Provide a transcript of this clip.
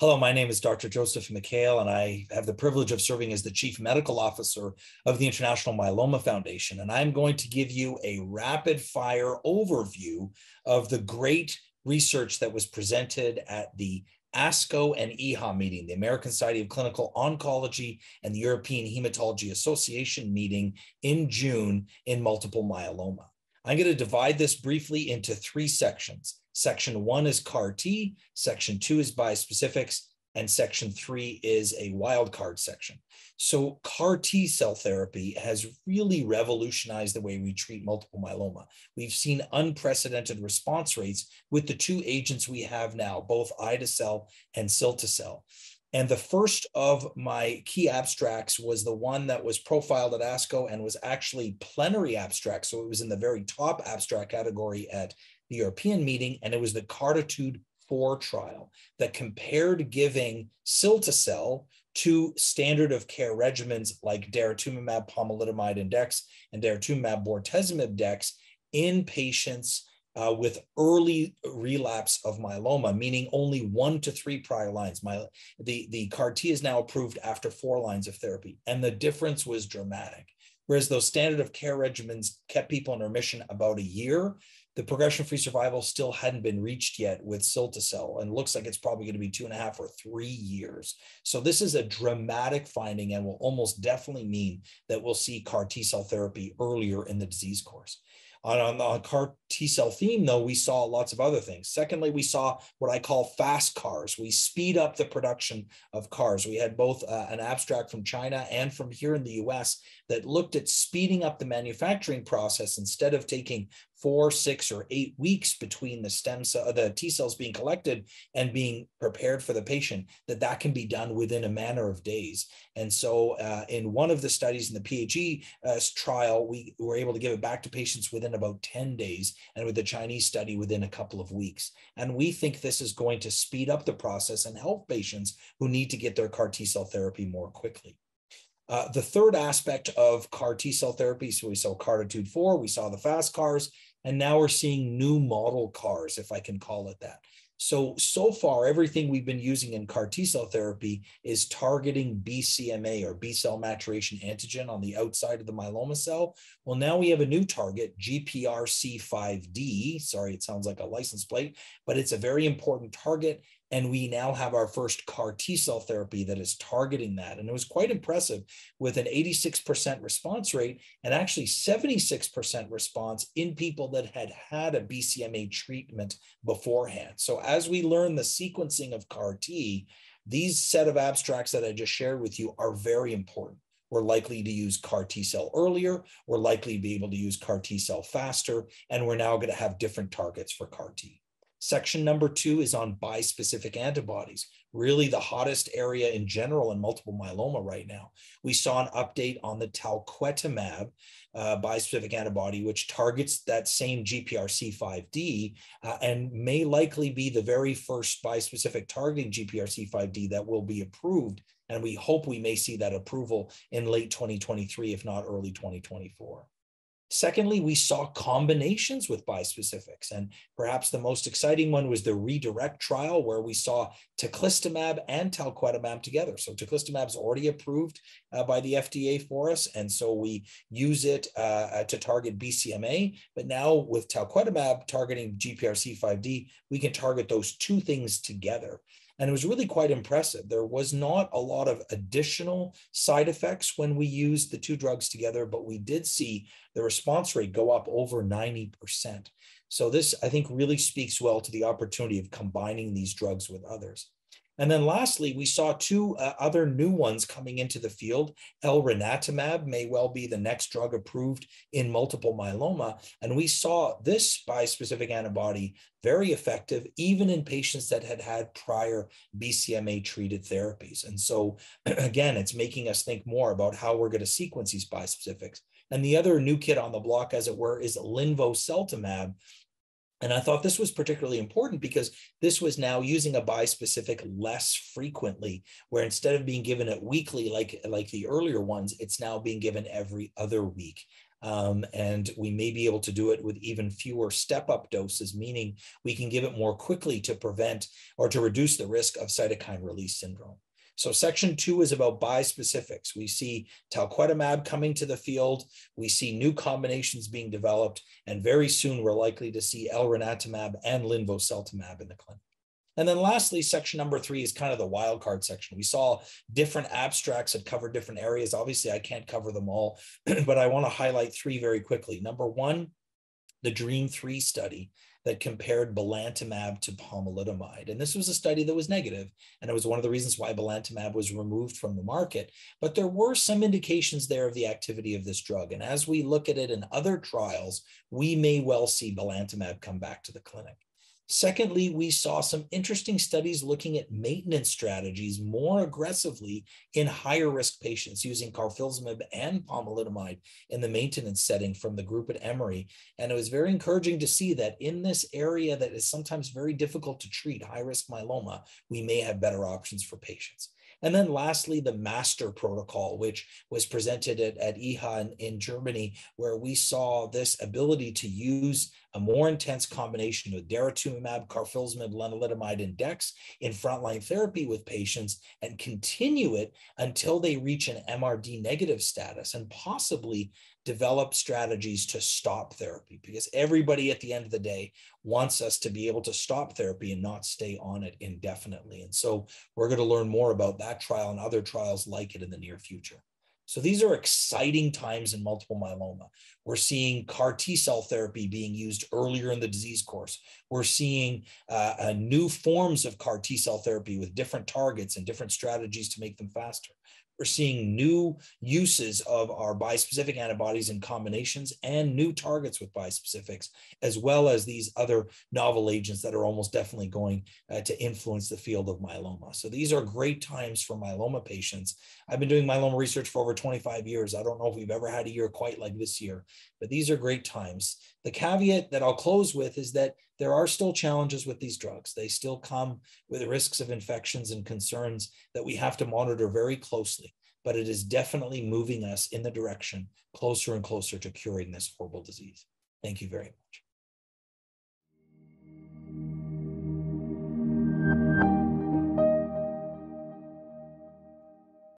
Hello, my name is Dr. Joseph Mikhael, and I have the privilege of serving as the Chief Medical Officer of the International Myeloma Foundation. And I'm going to give you a rapid fire overview of the great research that was presented at the ASCO and EHA meeting, the American Society of Clinical Oncology and the European Hematology Association meeting in June in multiple myeloma. I'm going to divide this briefly into three sections. Section 1 is CAR-T, Section 2 is bispecifics, and Section 3 is a wild card section. So CAR T-cell therapy has really revolutionized the way we treat multiple myeloma. We've seen unprecedented response rates with the two agents we have now, both Idacel and Siltacel. And the first of my key abstracts was the one that was profiled at ASCO and was actually plenary abstract, so it was in the very top abstract category at the European meeting, and it was the CARTITUDE-4 trial that compared giving Siltacel to standard of care regimens like daratumumab, pomalidomide, and dex, and daratumumab, bortezomib, dex in patients with early relapse of myeloma, meaning only 1 to 3 prior lines. The CAR-T is now approved after 4 lines of therapy, and the difference was dramatic. Whereas those standard of care regimens kept people in remission about a year, the progression-free survival still hadn't been reached yet with Siltacel, and looks like it's probably going to be 2.5 or 3 years. So this is a dramatic finding and will almost definitely mean that we'll see CAR T-cell therapy earlier in the disease course. On the CAR T-cell theme, though, we saw lots of other things. Secondly, we saw what I call fast CARs. We speed up the production of CARs. We had both an abstract from China and from here in the U.S. that looked at speeding up the manufacturing process. Instead of taking 4, 6, or 8 weeks between the T-cells being collected and being prepared for the patient, that can be done within a matter of days. And so in one of the studies in the PHE trial, we were able to give it back to patients within about 10 days, and with the Chinese study within a couple of weeks. And we think this is going to speed up the process and help patients who need to get their CAR T-cell therapy more quickly. The third aspect of CAR T-cell therapy, so we saw CARTITUDE-4, we saw the fast CARs, and now we're seeing new model CARs, if I can call it that. So far, everything we've been using in CAR T-cell therapy is targeting BCMA, or B-cell maturation antigen, on the outside of the myeloma cell. Well, now we have a new target, GPRC5D. Sorry, it sounds like a license plate, but it's a very important target. And we now have our first CAR T-cell therapy that is targeting that. And it was quite impressive, with an 86% response rate and actually 76% response in people that had a BCMA treatment beforehand. So as we learn the sequencing of CAR T, these set of abstracts that I just shared with you are very important. We're likely to use CAR T-cell earlier. We're likely to be able to use CAR T-cell faster. And we're now going to have different targets for CAR T. Section number 2 is on bispecific antibodies, really the hottest area in general in multiple myeloma right now. We saw an update on the talquetamab bispecific antibody, which targets that same GPRC5D and may likely be the very first bispecific targeting GPRC5D that will be approved. And we hope we may see that approval in late 2023, if not early 2024. Secondly, we saw combinations with bispecifics, and perhaps the most exciting one was the redirect trial, where we saw teclistamab and talquetamab together. So teclistamab is already approved by the FDA for us, and so we use it to target BCMA, but now with talquetamab targeting GPRC5D, we can target those two things together. And it was really quite impressive. There was not a lot of additional side effects when we used the two drugs together, but we did see the response rate go up over 90%. So this, I think, really speaks well to the opportunity of combining these drugs with others. And then lastly, we saw two other new ones coming into the field. Elrenatumab may well be the next drug approved in multiple myeloma. And we saw this bispecific antibody very effective, even in patients that had prior BCMA-treated therapies. And so, again, it's making us think more about how we're going to sequence these bispecifics. And the other new kid on the block, as it were, is linvoseltamab. And I thought this was particularly important because this was now using a bispecific less frequently, where instead of being given it weekly like the earlier ones, it's now being given every other week. And we may be able to do it with even fewer step-up doses, meaning we can give it more quickly to prevent or to reduce the risk of cytokine release syndrome. So section 2 is about bispecifics. We see talquetamab coming to the field. We see new combinations being developed. And very soon, we're likely to see elrenatumab and linvoseltamab in the clinic. And then lastly, section number 3 is kind of the wild card section. We saw different abstracts that cover different areas. Obviously, I can't cover them all, but I want to highlight 3 very quickly. Number 1, the DREAMM-3 study that compared belantamab to pomalidomide. And this was a study that was negative, and it was one of the reasons why belantamab was removed from the market. But there were some indications there of the activity of this drug. And as we look at it in other trials, we may well see belantamab come back to the clinic. Secondly, we saw some interesting studies looking at maintenance strategies more aggressively in higher risk patients using carfilzomib and pomalidomide in the maintenance setting from the group at Emory. And it was very encouraging to see that in this area that is sometimes very difficult to treat, high risk myeloma, we may have better options for patients. And then lastly, the master protocol, which was presented at EHA in Germany, where we saw this ability to use a more intense combination of daratumumab, carfilzomib, lenalidomide, and dex in frontline therapy with patients and continue it until they reach an MRD negative status and possibly develop strategies to stop therapy, because everybody at the end of the day wants us to be able to stop therapy and not stay on it indefinitely. And so we're going to learn more about that trial and other trials like it in the near future. So these are exciting times in multiple myeloma. We're seeing CAR T-cell therapy being used earlier in the disease course. We're seeing new forms of CAR T-cell therapy with different targets and different strategies to make them faster. We're seeing new uses of our bispecific antibodies in combinations and new targets with bispecifics, as well as these other novel agents that are almost definitely going to influence the field of myeloma. So these are great times for myeloma patients. I've been doing myeloma research for over 25 years. I don't know if we've ever had a year quite like this year, but these are great times. The caveat that I'll close with is that there are still challenges with these drugs. They still come with risks of infections and concerns that we have to monitor very closely, but it is definitely moving us in the direction closer and closer to curing this horrible disease. Thank you very much.